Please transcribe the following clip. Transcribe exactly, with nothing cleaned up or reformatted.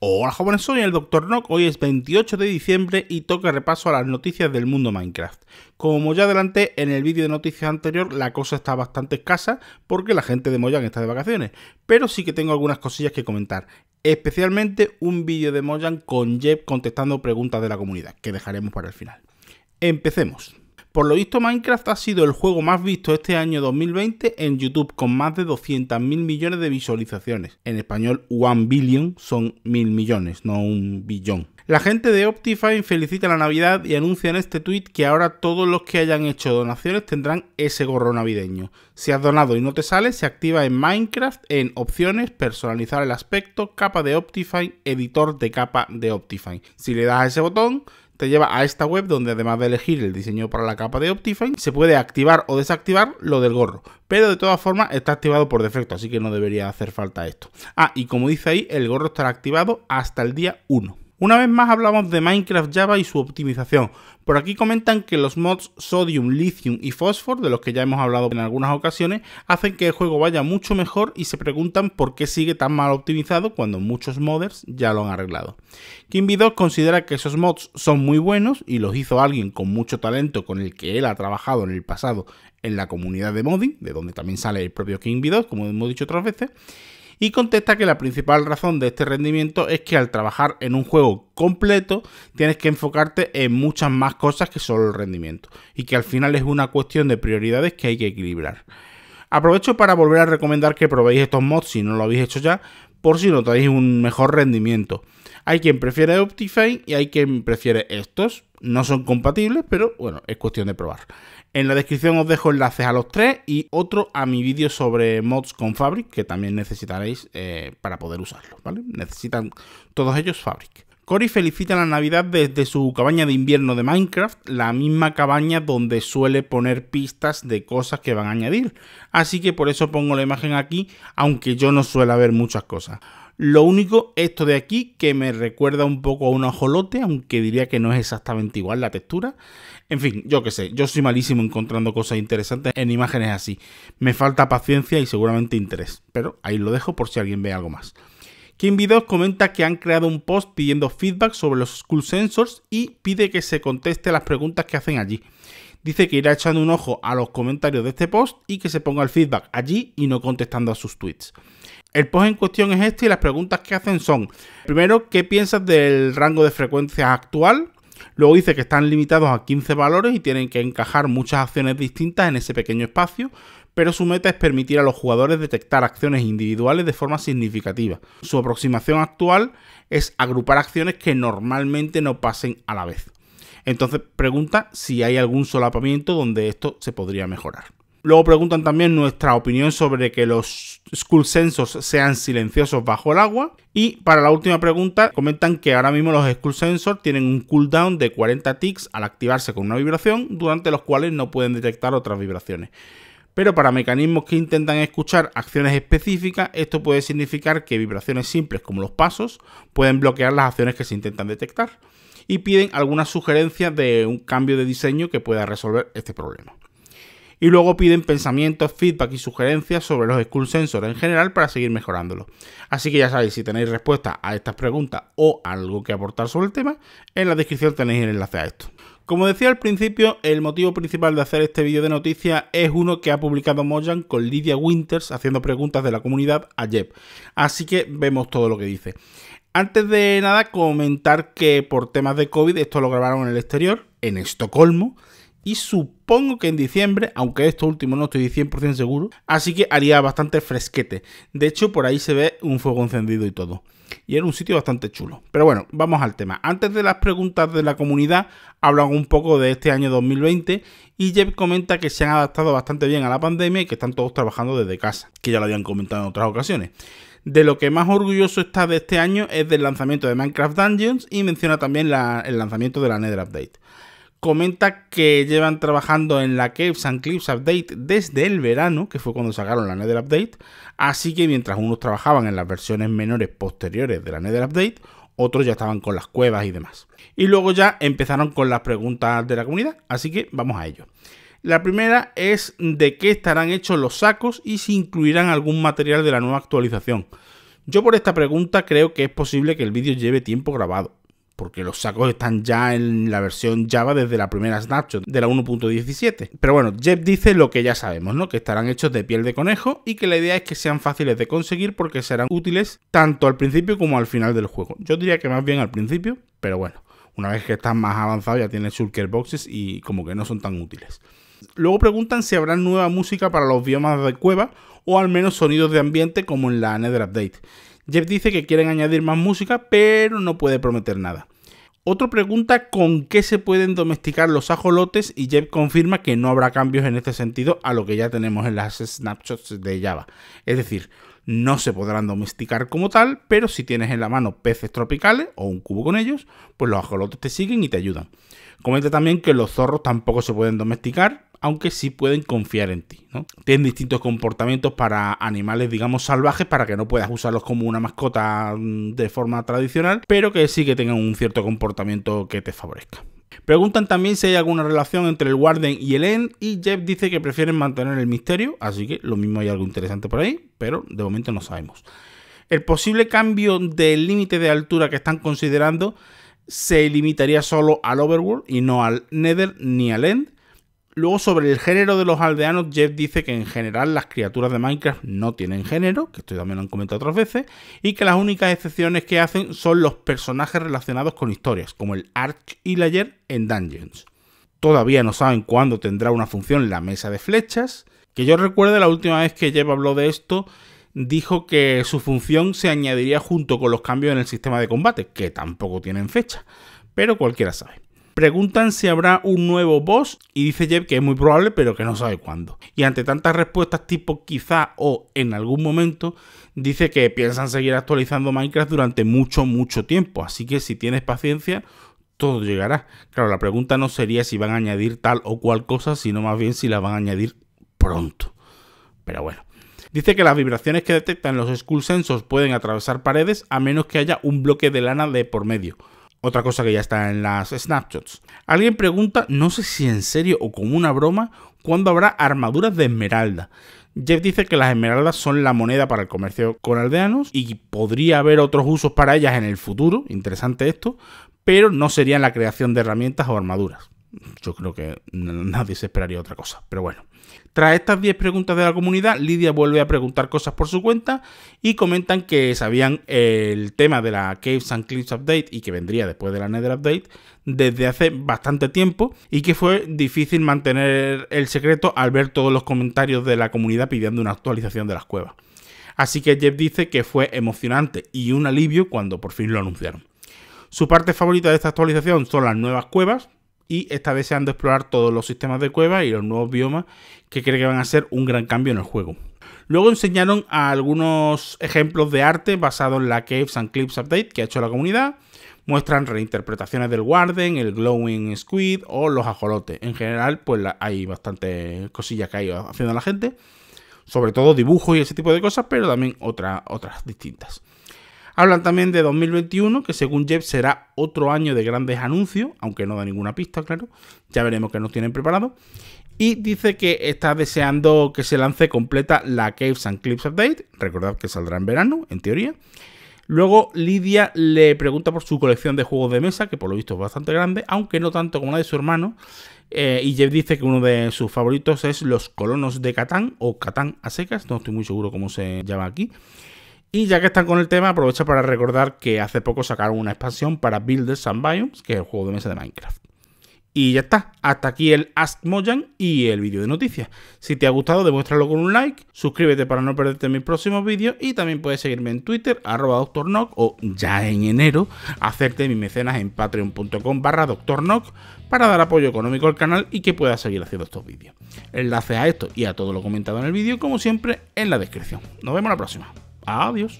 Hola jóvenes, soy el doctor Nock, hoy es veintiocho de diciembre y toca repaso a las noticias del mundo Minecraft. Como ya adelanté en el vídeo de noticias anterior, la cosa está bastante escasa porque la gente de Mojang está de vacaciones, pero sí que tengo algunas cosillas que comentar, especialmente un vídeo de Mojang con Jeb contestando preguntas de la comunidad, que dejaremos para el final. Empecemos. Por lo visto, Minecraft ha sido el juego más visto este año dos mil veinte en YouTube, con más de doscientos mil millones de visualizaciones. En español, one billion son mil millones, no un billón. La gente de Optifine felicita la Navidad y anuncia en este tweet que ahora todos los que hayan hecho donaciones tendrán ese gorro navideño. Si has donado y no te sale, se activa en Minecraft en opciones, personalizar el aspecto, capa de Optifine, editor de capa de Optifine. Si le das a ese botón, te lleva a esta web donde, además de elegir el diseño para la capa de Optifine, se puede activar o desactivar lo del gorro. Pero de todas formas está activado por defecto, así que no debería hacer falta esto. Ah, y como dice ahí, el gorro estará activado hasta el día uno. Una vez más hablamos de Minecraft Java y su optimización. Por aquí comentan que los mods Sodium, Lithium y Phosphor, de los que ya hemos hablado en algunas ocasiones, hacen que el juego vaya mucho mejor y se preguntan por qué sigue tan mal optimizado cuando muchos modders ya lo han arreglado. Kingbdogz considera que esos mods son muy buenos y los hizo alguien con mucho talento con el que él ha trabajado en el pasado en la comunidad de modding, de donde también sale el propio Kingbdogz, como hemos dicho otras veces. Y contesta que la principal razón de este rendimiento es que al trabajar en un juego completo tienes que enfocarte en muchas más cosas que solo el rendimiento, y que al final es una cuestión de prioridades que hay que equilibrar. Aprovecho para volver a recomendar que probéis estos mods si no lo habéis hecho ya, por si notáis un mejor rendimiento. Hay quien prefiere Optifine y hay quien prefiere estos. No son compatibles, pero bueno, es cuestión de probar. En la descripción os dejo enlaces a los tres y otro a mi vídeo sobre mods con Fabric, que también necesitaréis eh, para poder usarlo, ¿vale? Necesitan todos ellos Fabric. Cory felicita la Navidad desde su cabaña de invierno de Minecraft, la misma cabaña donde suele poner pistas de cosas que van a añadir. Así que por eso pongo la imagen aquí, aunque yo no suelo ver muchas cosas. Lo único, esto de aquí, que me recuerda un poco a un ajolote, aunque diría que no es exactamente igual la textura. En fin, yo qué sé, yo soy malísimo encontrando cosas interesantes en imágenes así. Me falta paciencia y seguramente interés, pero ahí lo dejo por si alguien ve algo más. Kingbdogz comenta que han creado un post pidiendo feedback sobre los Sculk Sensors y pide que se conteste las preguntas que hacen allí. Dice que irá echando un ojo a los comentarios de este post y que se ponga el feedback allí y no contestando a sus tweets. El post en cuestión es este y las preguntas que hacen son: primero, ¿qué piensas del rango de frecuencias actual? Luego dice que están limitados a quince valores y tienen que encajar muchas acciones distintas en ese pequeño espacio, pero su meta es permitir a los jugadores detectar acciones individuales de forma significativa. Su aproximación actual es agrupar acciones que normalmente no pasen a la vez. Entonces pregunta si hay algún solapamiento donde esto se podría mejorar. Luego preguntan también nuestra opinión sobre que los Sculk Sensors sean silenciosos bajo el agua. Y para la última pregunta comentan que ahora mismo los Sculk Sensors tienen un cooldown de cuarenta ticks al activarse con una vibración, durante los cuales no pueden detectar otras vibraciones. Pero para mecanismos que intentan escuchar acciones específicas, esto puede significar que vibraciones simples como los pasos pueden bloquear las acciones que se intentan detectar. Y piden algunas sugerencias de un cambio de diseño que pueda resolver este problema. Y luego piden pensamientos, feedback y sugerencias sobre los Sculk Sensors en general para seguir mejorándolos. Así que ya sabéis, si tenéis respuesta a estas preguntas o algo que aportar sobre el tema, en la descripción tenéis el enlace a esto. Como decía al principio, el motivo principal de hacer este vídeo de noticias es uno que ha publicado Mojang con Lydia Winters haciendo preguntas de la comunidad a Jeb. Así que vemos todo lo que dice. Antes de nada, comentar que por temas de COVID esto lo grabaron en el exterior, en Estocolmo. Y supongo que en diciembre, aunque esto último no estoy cien por ciento seguro, así que haría bastante fresquete. De hecho, por ahí se ve un fuego encendido y todo. Y era un sitio bastante chulo. Pero bueno, vamos al tema. Antes de las preguntas de la comunidad, hablan un poco de este año dos mil veinte y Jeb comenta que se han adaptado bastante bien a la pandemia y que están todos trabajando desde casa, que ya lo habían comentado en otras ocasiones. De lo que más orgulloso está de este año es del lanzamiento de Minecraft Dungeons y menciona también la, el lanzamiento de la Nether Update. Comenta que llevan trabajando en la Caves and Cliffs Update desde el verano, que fue cuando sacaron la Nether Update, así que mientras unos trabajaban en las versiones menores posteriores de la Nether Update, otros ya estaban con las cuevas y demás. Y luego ya empezaron con las preguntas de la comunidad, así que vamos a ello. La primera es de qué estarán hechos los sacos y si incluirán algún material de la nueva actualización. Yo por esta pregunta creo que es posible que el vídeo lleve tiempo grabado, porque los sacos están ya en la versión Java desde la primera snapshot, de la uno punto diecisiete. Pero bueno, Jeb dice lo que ya sabemos, ¿no? Que estarán hechos de piel de conejo y que la idea es que sean fáciles de conseguir porque serán útiles tanto al principio como al final del juego. Yo diría que más bien al principio, pero bueno, una vez que estás más avanzado ya tienes Shulker boxes y como que no son tan útiles. Luego preguntan si habrá nueva música para los biomas de cueva o al menos sonidos de ambiente como en la Nether Update. Jeb dice que quieren añadir más música, pero no puede prometer nada. Otro pregunta con qué se pueden domesticar los ajolotes y Jeb confirma que no habrá cambios en este sentido a lo que ya tenemos en las snapshots de Java. Es decir, no se podrán domesticar como tal, pero si tienes en la mano peces tropicales o un cubo con ellos, pues los ajolotes te siguen y te ayudan. Comenta también que los zorros tampoco se pueden domesticar, aunque sí pueden confiar en ti, ¿no? Tienen distintos comportamientos para animales, digamos, salvajes, para que no puedas usarlos como una mascota de forma tradicional, pero que sí que tengan un cierto comportamiento que te favorezca. Preguntan también si hay alguna relación entre el Warden y el End, y Jeb dice que prefieren mantener el misterio, así que lo mismo hay algo interesante por ahí, pero de momento no sabemos. El posible cambio del límite de altura que están considerando se limitaría solo al Overworld y no al Nether ni al End. Luego, sobre el género de los aldeanos, Jeb dice que en general las criaturas de Minecraft no tienen género, que esto también lo han comentado otras veces, y que las únicas excepciones que hacen son los personajes relacionados con historias, como el Arch Villager en Dungeons. Todavía no saben cuándo tendrá una función la mesa de flechas, que yo recuerde la última vez que Jeb habló de esto, dijo que su función se añadiría junto con los cambios en el sistema de combate, que tampoco tienen fecha, pero cualquiera sabe. Preguntan si habrá un nuevo boss y dice Jeb que es muy probable pero que no sabe cuándo. Y ante tantas respuestas tipo quizá o en algún momento, dice que piensan seguir actualizando Minecraft durante mucho, mucho tiempo. Así que si tienes paciencia, todo llegará. Claro, la pregunta no sería si van a añadir tal o cual cosa, sino más bien si la van a añadir pronto. Pero bueno. Dice que las vibraciones que detectan los Sculk Sensors pueden atravesar paredes a menos que haya un bloque de lana de por medio. Otra cosa que ya está en las snapshots. Alguien pregunta, no sé si en serio o como una broma, ¿cuándo habrá armaduras de esmeralda? Jeb dice que las esmeraldas son la moneda para el comercio con aldeanos y podría haber otros usos para ellas en el futuro, interesante esto, pero no serían la creación de herramientas o armaduras. Yo creo que nadie se esperaría otra cosa, pero bueno. Tras estas diez preguntas de la comunidad, Lydia vuelve a preguntar cosas por su cuenta y comentan que sabían el tema de la Caves and Cliffs Update y que vendría después de la Nether Update desde hace bastante tiempo y que fue difícil mantener el secreto al ver todos los comentarios de la comunidad pidiendo una actualización de las cuevas. Así que Jeb dice que fue emocionante y un alivio cuando por fin lo anunciaron. Su parte favorita de esta actualización son las nuevas cuevas, y está deseando explorar todos los sistemas de cueva y los nuevos biomas que cree que van a ser un gran cambio en el juego. Luego enseñaron a algunos ejemplos de arte basados en la Caves and Cliffs Update que ha hecho la comunidad. Muestran reinterpretaciones del Warden, el Glowing Squid o los ajolotes. En general, pues hay bastantes cosillas que ha ido haciendo la gente. Sobre todo dibujos y ese tipo de cosas, pero también otras, otras distintas. Hablan también de dos mil veintiuno, que según Jeb será otro año de grandes anuncios, aunque no da ninguna pista, claro. Ya veremos qué nos tienen preparado. Y dice que está deseando que se lance completa la Caves and Cliffs Update. Recordad que saldrá en verano, en teoría. Luego Lydia le pregunta por su colección de juegos de mesa, que por lo visto es bastante grande, aunque no tanto como la de su hermano. Eh, y Jeb dice que uno de sus favoritos es los colonos de Catán, o Catán a secas, no estoy muy seguro cómo se llama aquí. Y ya que están con el tema, aprovecha para recordar que hace poco sacaron una expansión para Builders and Biomes, que es el juego de mesa de Minecraft. Y ya está, hasta aquí el Ask Mojang y el vídeo de noticias. Si te ha gustado, demuéstralo con un like, suscríbete para no perderte mis próximos vídeos y también puedes seguirme en Twitter, arroba DrKnock, o ya en enero, hacerte mis mecenas en patreon.com barra DrKnock para dar apoyo económico al canal y que puedas seguir haciendo estos vídeos. Enlaces a esto y a todo lo comentado en el vídeo, como siempre, en la descripción. Nos vemos la próxima. Adiós.